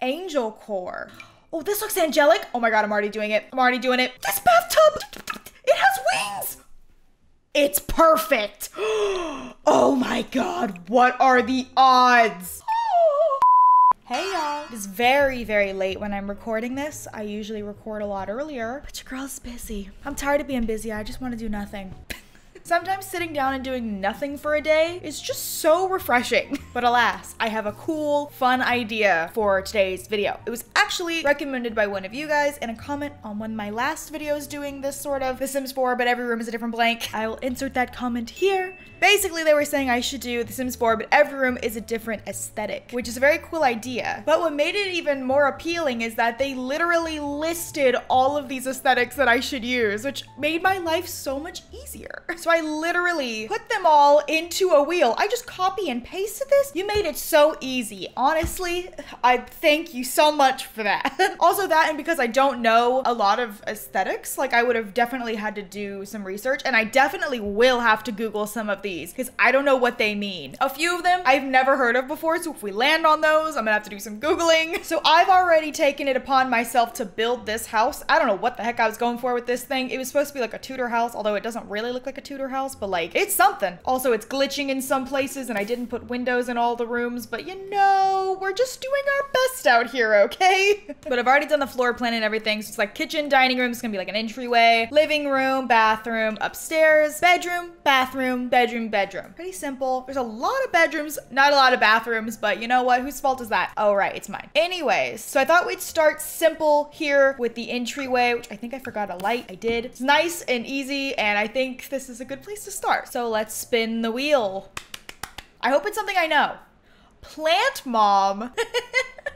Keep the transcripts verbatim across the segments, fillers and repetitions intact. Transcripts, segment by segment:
angel core. Oh, this looks angelic. Oh my God, I'm already doing it. I'm already doing it. This bathtub, it has wings. It's perfect. Oh my God, what are the odds? Hey y'all. It's very, very late when I'm recording this. I usually record a lot earlier, but your girl's busy. I'm tired of being busy. I just want to do nothing. Sometimes sitting down and doing nothing for a day is just so refreshing. But alas, I have a cool, fun idea for today's video. It was actually recommended by one of you guys in a comment on one of my last videos doing this sort of The Sims four, but every room is a different blank. I will insert that comment here. Basically, they were saying I should do The Sims four, but every room is a different aesthetic, which is a very cool idea. But what made it even more appealing is that they literally listed all of these aesthetics that I should use, which made my life so much easier. So I literally put them all into a wheel. I just copy and pasted this. You made it so easy. Honestly, I thank you so much for that. Also that, and because I don't know a lot of aesthetics, like I would have definitely had to do some research, and I definitely will have to Google some of these because I don't know what they mean. A few of them I've never heard of before, so if we land on those, I'm gonna have to do some Googling. So I've already taken it upon myself to build this house. I don't know what the heck I was going for with this thing. It was supposed to be like a Tudor house, although it doesn't really look like a Tudor house, but like, it's something. Also, it's glitching in some places, and I didn't put windows in all the rooms, but you know, we're just doing our best out here, okay? But I've already done the floor plan and everything, so it's like kitchen, dining room, it's gonna be like an entryway, living room, bathroom, upstairs, bedroom, bathroom, bedroom, bedroom. Pretty simple. There's a lot of bedrooms, not a lot of bathrooms, but you know what? Whose fault is that? Oh, right. It's mine. Anyways, so I thought we'd start simple here with the entryway, which I think I forgot a light. I did. It's nice and easy, and I think this is a good place to start. So let's spin the wheel. I hope it's something I know. Plant mom.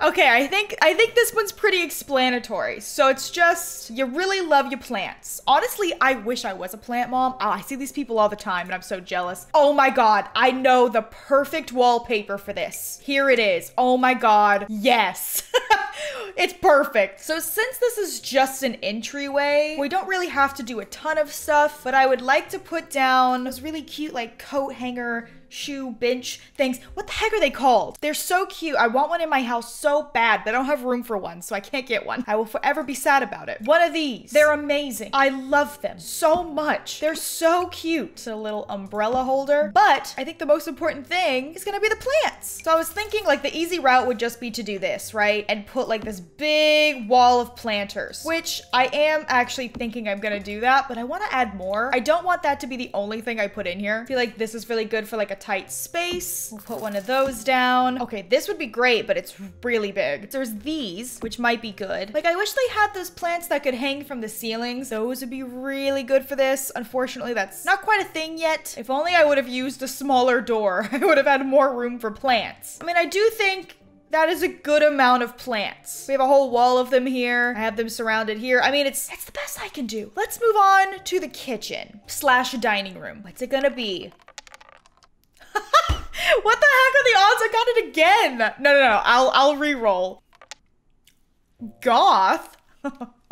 Okay, I think I think this one's pretty explanatory. So it's just, you really love your plants. Honestly, I wish I was a plant mom. Oh, I see these people all the time and I'm so jealous. Oh my God, I know the perfect wallpaper for this. Here it is. Oh my God, yes. It's perfect. So since this is just an entryway, we don't really have to do a ton of stuff, but I would like to put down those really cute like coat hanger shoe bench things. What the heck are they called? They're so cute. I want one in my house so bad, but I don't have room for one, so I can't get one. I will forever be sad about it. One of these. They're amazing. I love them so much. They're so cute. It's a little umbrella holder, but I think the most important thing is gonna be the plants. So I was thinking like the easy route would just be to do this, right? And put like this big wall of planters, which I am actually thinking I'm gonna do that, but I wanna add more. I don't want that to be the only thing I put in here. I feel like this is really good for like a tight space. We'll put one of those down. Okay, this would be great, but it's really big. There's these, which might be good. Like, I wish they had those plants that could hang from the ceilings. Those would be really good for this. Unfortunately, that's not quite a thing yet. If only I would have used a smaller door, I would have had more room for plants. I mean, I do think that is a good amount of plants. We have a whole wall of them here. I have them surrounded here. I mean, it's it's the best I can do. Let's move on to the kitchen slash dining room. What's it gonna be? What the heck are the odds? I got it again. No, no, no. I'll I'll re-roll. Goth.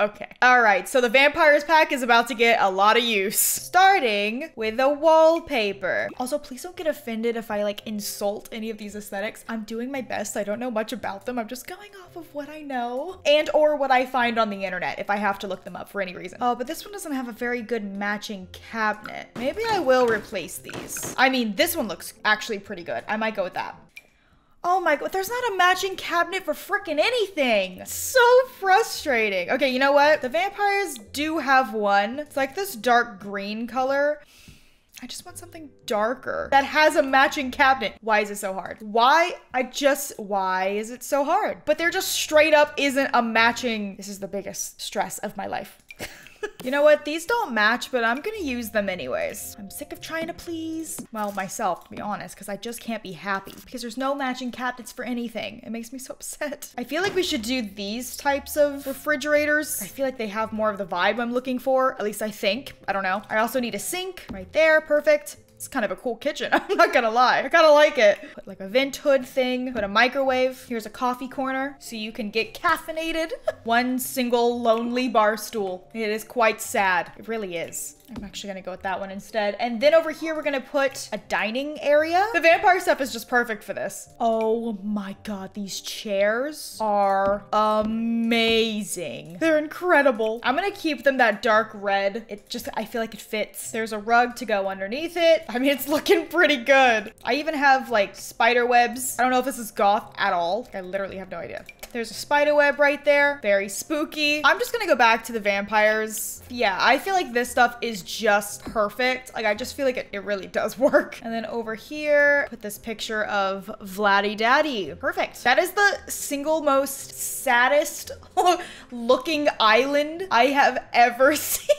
Okay. All right. So the vampires pack is about to get a lot of use. Starting with a wallpaper. Also, please don't get offended if I like insult any of these aesthetics. I'm doing my best. I don't know much about them. I'm just going off of what I know and or what I find on the internet if I have to look them up for any reason. Oh, but this one doesn't have a very good matching cabinet. Maybe I will replace these. I mean, this one looks actually pretty good. I might go with that. Oh my God, there's not a matching cabinet for frickin' anything. So frustrating. Okay, you know what? The vampires do have one. It's like this dark green color. I just want something darker that has a matching cabinet. Why is it so hard? Why? I just, why is it so hard? But there just straight up isn't a matching. This is the biggest stress of my life. You know what? These don't match, but I'm gonna use them anyways. I'm sick of trying to please, well, myself, to be honest, because I just can't be happy because there's no matching cabinets for anything. It makes me so upset. I feel like we should do these types of refrigerators. I feel like they have more of the vibe I'm looking for. At least I think. I don't know. I also need a sink right there. Perfect. It's kind of a cool kitchen. I'm not gonna lie. I kind of like it. Put like a vent hood thing, put a microwave. Here's a coffee corner so you can get caffeinated. One single lonely bar stool. It is quite sad. It really is. I'm actually gonna go with that one instead. And then over here, we're gonna put a dining area. The vampire stuff is just perfect for this. Oh my God, these chairs are amazing. They're incredible. I'm gonna keep them that dark red. It just, I feel like it fits. There's a rug to go underneath it. I mean, it's looking pretty good. I even have like spider webs. I don't know if this is goth at all. Like, I literally have no idea. There's a spider web right there. Very spooky. I'm just gonna go back to the vampires. Yeah, I feel like this stuff is just perfect. Like, I just feel like it, it really does work. And then over here, put this picture of Vladdy Daddy. Perfect. That is the single most saddest looking island I have ever seen.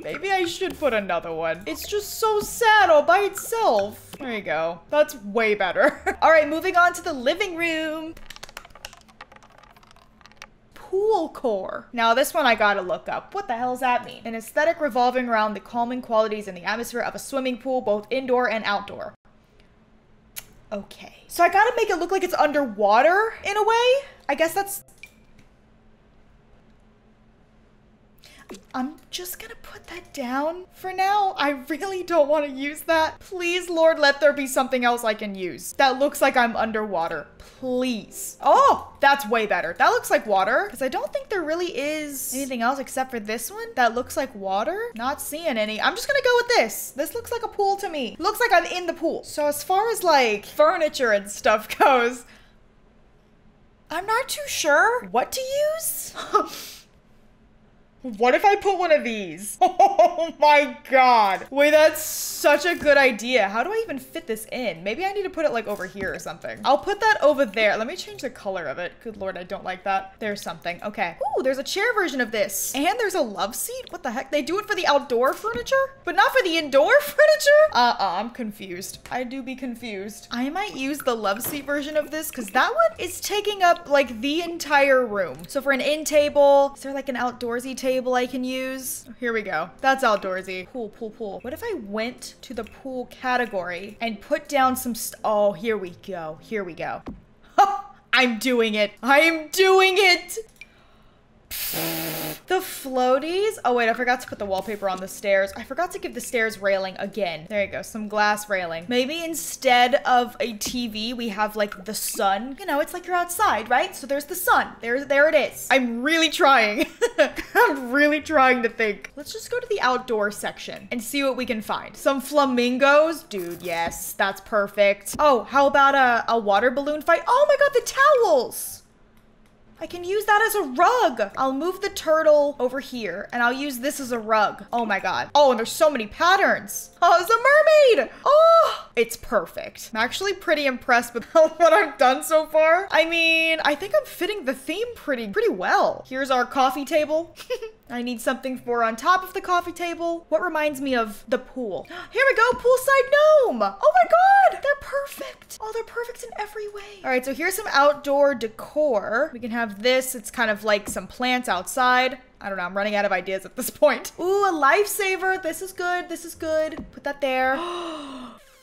Maybe I should put another one. It's just so sad all by itself. There you go. That's way better. All right, moving on to the living room. Pool core. Now this one I gotta look up. What the hell does that mean? An aesthetic revolving around the calming qualities and the atmosphere of a swimming pool, both indoor and outdoor. Okay. So I gotta make it look like it's underwater in a way. I guess that's... I'm just gonna put that down for now. I really don't want to use that. Please, Lord, let there be something else I can use that looks like I'm underwater, please. Oh, that's way better. That looks like water, because I don't think there really is anything else except for this one that looks like water. Not seeing any. I'm just gonna go with this. This looks like a pool to me. Looks like I'm in the pool. So as far as like furniture and stuff goes, I'm not too sure what to use. What if I put one of these? Oh my God. Wait, that's such a good idea. How do I even fit this in? Maybe I need to put it like over here or something. I'll put that over there. Let me change the color of it. Good Lord, I don't like that. There's something. Okay. Ooh, there's a chair version of this. And there's a love seat. What the heck? They do it for the outdoor furniture, but not for the indoor furniture? Uh-uh, I'm confused. I do be confused. I might use the love seat version of this because that one is taking up like the entire room. So for an end table, is there like an outdoorsy table? Table I can use. Here we go. That's outdoorsy. Pool, pool, pool. What if I went to the pool category and put down some st- oh, here we go. Here we go. I'm doing it. I'm doing it. The floaties. Oh wait, I forgot to put the wallpaper on the stairs. I forgot to give the stairs railing again. There you go, some glass railing. Maybe instead of a T V, we have like the sun. You know, it's like you're outside, right? So there's the sun. There, there it is. I'm really trying. I'm really trying to think. Let's just go to the outdoor section and see what we can find. Some flamingos. Dude, yes, that's perfect. Oh, how about a, a water balloon fight? Oh my God, the towels. I can use that as a rug. I'll move the turtle over here and I'll use this as a rug. Oh my God. Oh, and there's so many patterns. Oh, it's a mermaid. Oh, it's perfect. I'm actually pretty impressed with what I've done so far. I mean, I think I'm fitting the theme pretty, pretty well. Here's our coffee table. I need something for on top of the coffee table. What reminds me of the pool? Here we go, poolside gnome. Oh my God, they're perfect. Oh, they're perfect in every way. All right, so here's some outdoor decor. We can have this. It's kind of like some plants outside. I don't know. I'm running out of ideas at this point. Ooh, a lifesaver. This is good. This is good. Put that there.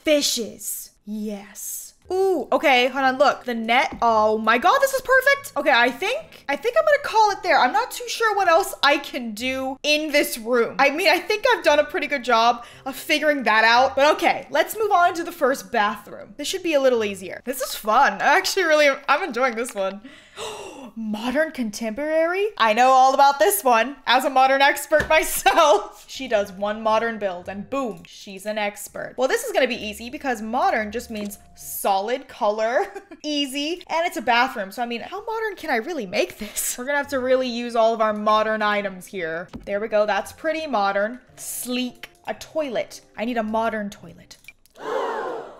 Fishes. Yes. Ooh, okay. Hold on. Look, the net. Oh my God, this is perfect. Okay. I think, I think I'm going to call it there. I'm not too sure what else I can do in this room. I mean, I think I've done a pretty good job of figuring that out, but okay, let's move on to the first bathroom. This should be a little easier. This is fun. I actually really, I'm enjoying this one. Modern contemporary? I know all about this one as a modern expert myself. She does one modern build and boom, she's an expert. Well, this is gonna be easy because modern just means solid color, easy, and it's a bathroom. So I mean, how modern can I really make this? We're gonna have to really use all of our modern items here. There we go, that's pretty modern. Sleek, a toilet. I need a modern toilet.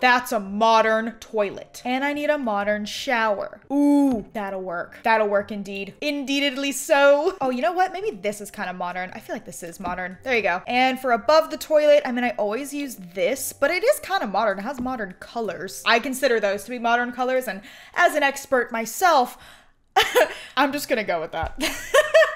That's a modern toilet. And I need a modern shower. Ooh, that'll work. That'll work indeed. Indeededly so. Oh, you know what? Maybe this is kind of modern. I feel like this is modern. There you go. And for above the toilet, I mean, I always use this, but it is kind of modern. It has modern colors. I consider those to be modern colors. And as an expert myself, I'm just gonna go with that.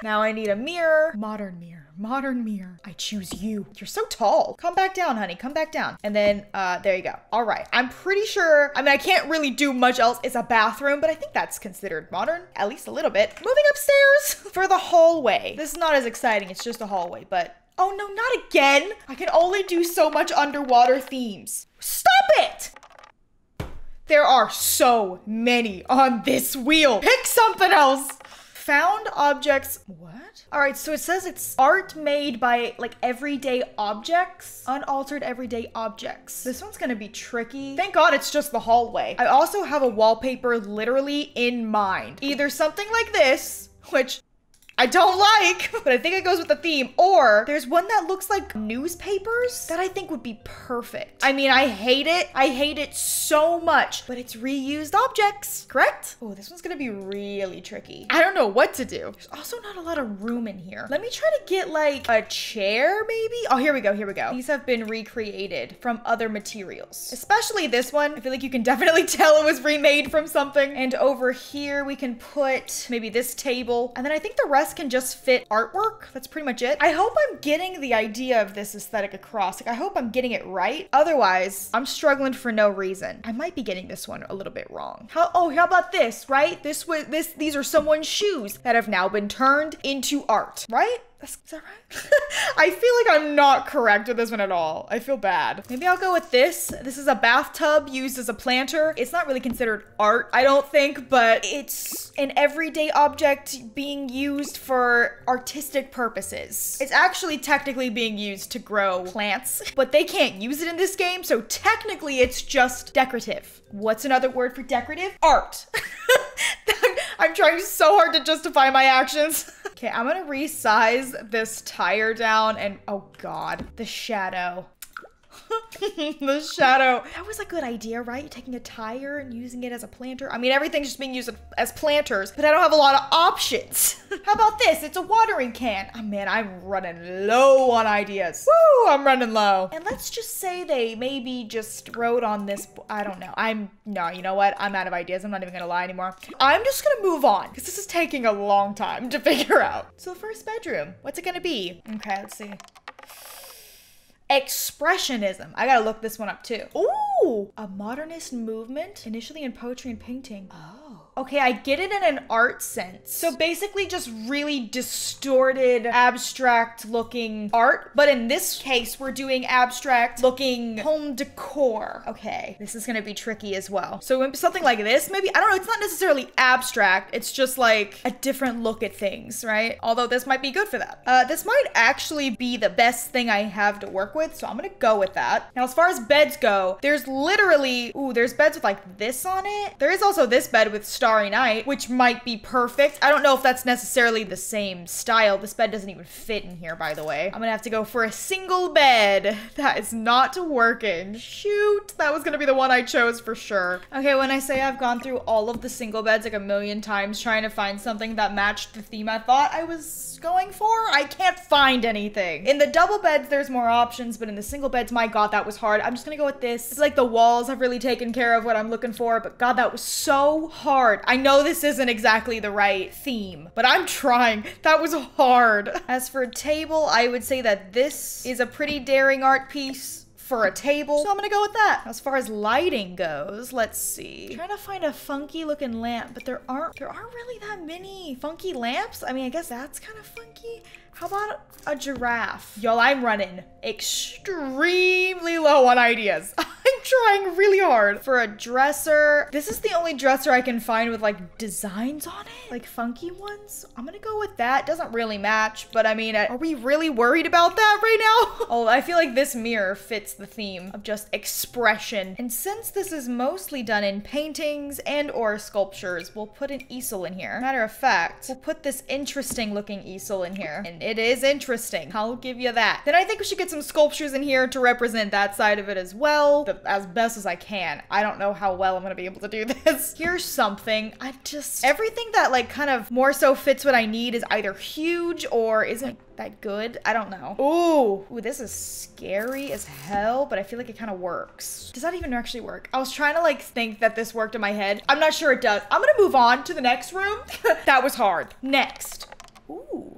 Now I need a mirror. Modern mirror. Modern mirror. I choose you. You're so tall. Come back down, honey. Come back down. And then uh, there you go. All right. I'm pretty sure, I mean, I can't really do much else. It's a bathroom, but I think that's considered modern, at least a little bit. Moving upstairs for the hallway. This is not as exciting. It's just a hallway, but Oh no, not again. I can only do so much underwater themes. Stop it! There are so many on this wheel. Pick something else. Found objects, what? All right, so it says it's art made by like everyday objects, unaltered everyday objects. This one's gonna be tricky. Thank God it's just the hallway. I also have a wallpaper literally in mind. Either something like this, which I don't like, but I think it goes with the theme, or there's one that looks like newspapers that I think would be perfect. I mean, I hate it. I hate it so much, but it's reused objects, correct? Oh, this one's gonna be really tricky. I don't know what to do. There's also not a lot of room in here. Let me try to get like a chair maybe. Oh, here we go, here we go. These have been recreated from other materials, especially this one. I feel like you can definitely tell it was remade from something. And over here we can put maybe this table. And then I think the rest can just fit artwork. That's pretty much it. I hope I'm getting the idea of this aesthetic across. Like, I hope I'm getting it right. Otherwise, I'm struggling for no reason. I might be getting this one a little bit wrong. How, oh, how about this, right? This was, this, these are someone's shoes that have now been turned into art, right? Is that right? I feel like I'm not correct with this one at all. I feel bad. Maybe I'll go with this. This is a bathtub used as a planter. It's not really considered art, I don't think, but it's an everyday object being used for artistic purposes. It's actually technically being used to grow plants, but they can't use it in this game, so technically it's just decorative. What's another word for decorative? Art. I'm trying so hard to justify my actions. Okay, I'm gonna resize this tire down and, oh God, the shadow. The shadow. That was a good idea, right? Taking a tire and using it as a planter. I mean, everything's just being used as planters, but I don't have a lot of options. How about this? It's a watering can. Oh man, I'm running low on ideas. Woo, I'm running low. And let's just say they maybe just wrote on this, I don't know. I'm, no, you know what? I'm out of ideas. I'm not even gonna lie anymore. I'm just gonna move on because this is taking a long time to figure out. So the first bedroom, what's it gonna be? Okay, let's see. Expressionism. I gotta look this one up too. Ooh, a modernist movement, initially in poetry and painting. Oh. Okay, I get it in an art sense. So basically just really distorted, abstract looking art. But in this case, we're doing abstract looking home decor. Okay, this is gonna be tricky as well. So something like this, maybe, I don't know, it's not necessarily abstract. It's just like a different look at things, right? Although this might be good for that. Uh, this might actually be the best thing I have to work with, so I'm gonna go with that. Now, as far as beds go, there's literally, ooh, there's beds with like this on it. There is also this bed with stuff Starry Night, which might be perfect. I don't know if that's necessarily the same style. This bed doesn't even fit in here, by the way. I'm gonna have to go for a single bed. That is not working. Shoot, that was gonna be the one I chose for sure. Okay, when I say I've gone through all of the single beds like a million times trying to find something that matched the theme I thought I was going for, I can't find anything. In the double beds, there's more options, but in the single beds, my God, that was hard. I'm just gonna go with this. It's like the walls have really taken care of what I'm looking for, but God, that was so hard. I know this isn't exactly the right theme, but I'm trying. That was hard. As for a table, I would say that this is a pretty daring art piece for a table, so I'm gonna go with that. As far as lighting goes, let's see. I'm trying to find a funky looking lamp, but there aren't, there aren't really that many funky lamps. I mean, I guess that's kind of funky. How about a giraffe? Y'all, I'm running extremely low on ideas. I'm trying really hard. For a dresser, this is the only dresser I can find with like designs on it, like funky ones. I'm gonna go with that. Doesn't really match, but I mean, are we really worried about that right now? Oh, I feel like this mirror fits the theme of just expression. And since this is mostly done in paintings and or sculptures, we'll put an easel in here. Matter of fact, we'll put this interesting looking easel in here. And it is interesting. I'll give you that. Then I think we should get some sculptures in here to represent that side of it as well, the, as best as I can. I don't know how well I'm gonna be able to do this. Here's something. I just, everything that like kind of more so fits what I need is either huge or isn't that good. I don't know. Ooh, ooh, this is scary as hell, but I feel like it kind of works. Does that even actually work? I was trying to like think that this worked in my head. I'm not sure it does. I'm gonna move on to the next room. That was hard. Next. Ooh.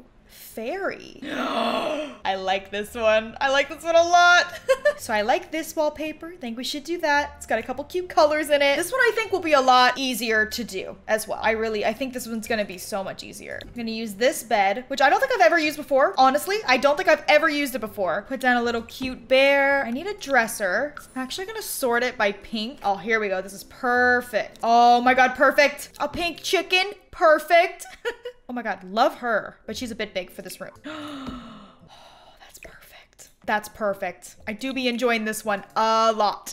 fairy. I like this one. I like this one a lot. So I like this wallpaper. I think we should do that. It's got a couple cute colors in it. This one I think will be a lot easier to do as well. I really, I think this one's gonna be so much easier. I'm gonna use this bed, which I don't think I've ever used before. Honestly, I don't think I've ever used it before. Put down a little cute bear. I need a dresser. I'm actually gonna sort it by pink. Oh, here we go. This is perfect. Oh my God, perfect. A pink chicken, perfect. Oh my God, love her. But she's a bit big for this room. That's perfect. I do be enjoying this one a lot.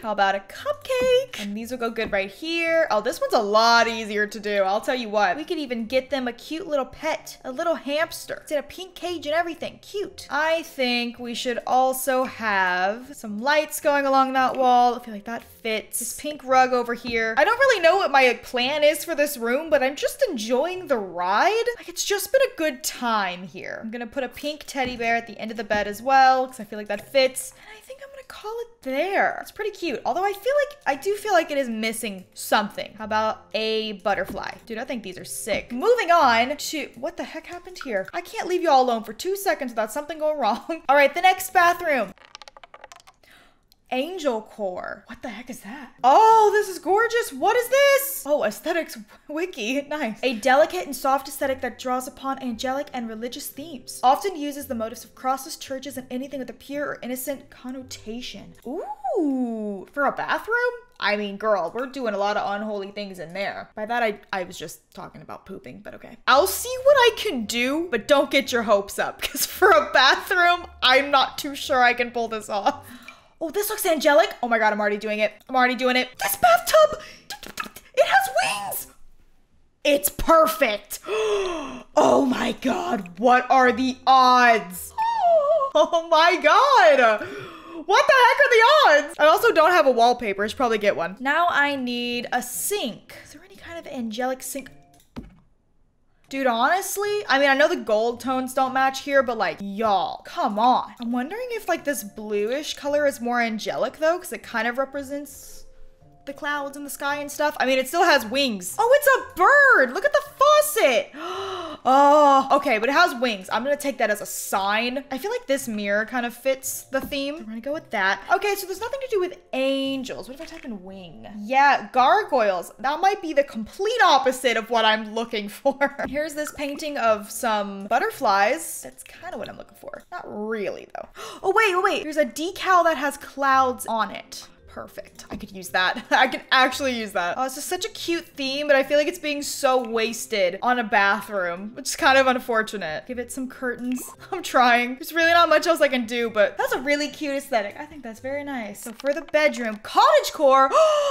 How about a cupcake? And these will go good right here. Oh, this one's a lot easier to do. I'll tell you what. We could even get them a cute little pet, a little hamster. It's in a pink cage and everything. Cute. I think we should also have some lights going along that wall. I feel like that fits. This pink rug over here. I don't really know what my plan is for this room, but I'm just enjoying the ride. Like, it's just been a good time here. I'm gonna put a pink teddy bear at the end of the bed as well, because I feel like that fits. And I think I'm gonna call it there. It's pretty cute. Although I feel like, I do feel like it is missing something. How about a butterfly? Dude, I think these are sick. Moving on to, what the heck happened here? I can't leave y'all alone for two seconds without something going wrong. All right, the next bathroom. Angel core. What the heck is that? Oh, this is gorgeous. What is this? Oh, aesthetics wiki. Nice. A delicate and soft aesthetic that draws upon angelic and religious themes. Often uses the motifs of crosses, churches, and anything with a pure or innocent connotation. Ooh, for a bathroom? I mean, girl, we're doing a lot of unholy things in there. By that, I, I was just talking about pooping, but okay. I'll see what I can do, but don't get your hopes up, because for a bathroom, I'm not too sure I can pull this off. Oh, this looks angelic. Oh my God, I'm already doing it. I'm already doing it. This bathtub, it has wings. It's perfect. Oh my God, what are the odds? Oh my God. What the heck are the odds? I also don't have a wallpaper. I should probably get one. Now I need a sink. Is there any kind of angelic sink? Dude, honestly, I mean, I know the gold tones don't match here, but like, y'all, come on. I'm wondering if like this bluish color is more angelic though, because it kind of represents the clouds and the sky and stuff. I mean, it still has wings. Oh, it's a bird. Look at the faucet. Oh, okay, but it has wings. I'm gonna take that as a sign. I feel like this mirror kind of fits the theme. We're gonna go with that. Okay, so there's nothing to do with angels. What if I type in wing? Yeah, gargoyles. That might be the complete opposite of what I'm looking for. Here's this painting of some butterflies. That's kind of what I'm looking for. Not really though. Oh, wait, wait, wait. Here's a decal that has clouds on it. Perfect. I could use that. I could actually use that. Oh, it's just such a cute theme, but I feel like it's being so wasted on a bathroom, which is kind of unfortunate. Give it some curtains. I'm trying. There's really not much else I can do, but that's a really cute aesthetic. I think that's very nice. So for the bedroom, cottagecore.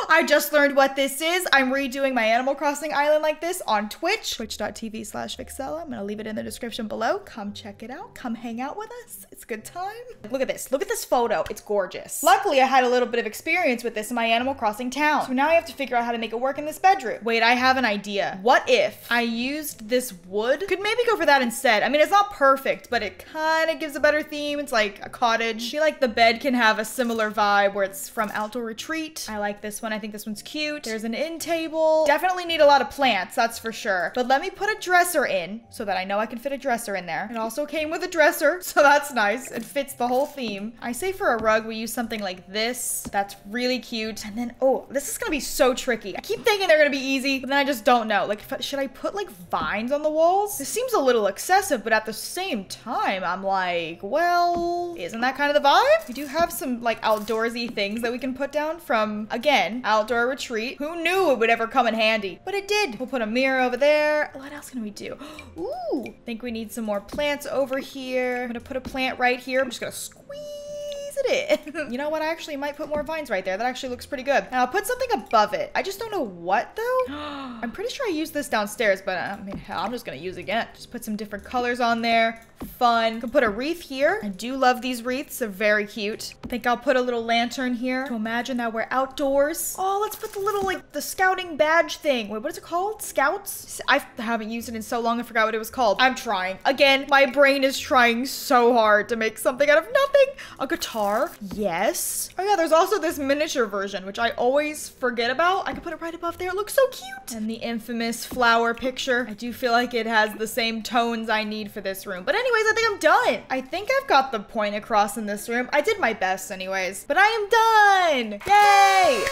I just learned what this is. I'm redoing my Animal Crossing island like this on Twitch, twitch.tv slash Vixella. I'm gonna leave it in the description below. Come check it out. Come hang out with us. It's a good time. Look at this. Look at this photo. It's gorgeous. Luckily, I had a little bit of experience with this in my Animal Crossing town. So now I have to figure out how to make it work in this bedroom. Wait, I have an idea. What if I used this wood? Could maybe go for that instead. I mean, it's not perfect, but it kind of gives a better theme. It's like a cottage. I feel like the bed can have a similar vibe where it's from outdoor retreat. I like this one. I think this one's cute. There's an end table. Definitely need a lot of plants, that's for sure. But let me put a dresser in so that I know I can fit a dresser in there. It also came with a dresser, so that's nice. It fits the whole theme. I say for a rug, we use something like this. That's really cute. And then, oh, this is gonna be so tricky. I keep thinking they're gonna be easy, but then I just don't know. Like, if, should I put like vines on the walls? This seems a little excessive, but at the same time, I'm like, well, isn't that kind of the vibe? We do have some like outdoorsy things that we can put down from, again, outdoor retreat. Who knew it would ever come in handy? But it did. We'll put a mirror over there. What else can we do? Ooh, I think we need some more plants over here. I'm gonna put a plant right here. I'm just gonna squeeze it. You know what? I actually might put more vines right there. That actually looks pretty good. And I'll put something above it. I just don't know what though. I'm pretty sure I used this downstairs, but I mean, hell, I'm just gonna use it again. Just put some different colors on there. Fun. Can put a wreath here. I do love these wreaths. They're very cute. I think I'll put a little lantern here to imagine that we're outdoors. Oh, let's put the little like the scouting badge thing. Wait, what is it called? Scouts? I haven't used it in so long. I forgot what it was called. I'm trying. Again, my brain is trying so hard to make something out of nothing. A guitar. are. Yes. Oh yeah, there's also this miniature version, which I always forget about. I could put it right above there. It looks so cute. And the infamous flower picture. I do feel like it has the same tones I need for this room. But anyways, I think I'm done. I think I've got the point across in this room. I did my best anyways, but I am done. Yay!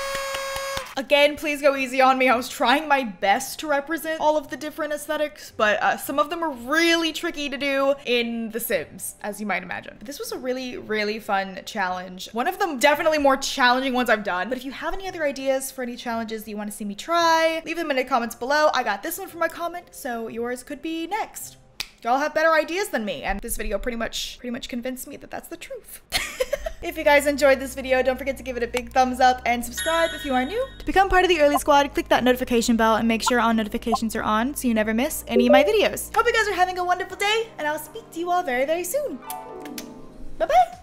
Again, please go easy on me. I was trying my best to represent all of the different aesthetics, but uh, some of them are really tricky to do in The Sims, as you might imagine. But this was a really, really fun challenge. One of the definitely more challenging ones I've done. But if you have any other ideas for any challenges that you want to see me try, leave them in the comments below. I got this one for my comment, so yours could be next. Y'all have better ideas than me, and this video pretty much, pretty much convinced me that that's the truth. If you guys enjoyed this video, don't forget to give it a big thumbs up and subscribe if you are new. To become part of the early squad, click that notification bell and make sure all notifications are on so you never miss any of my videos. Hope you guys are having a wonderful day, and I'll speak to you all very, very soon. Bye-bye!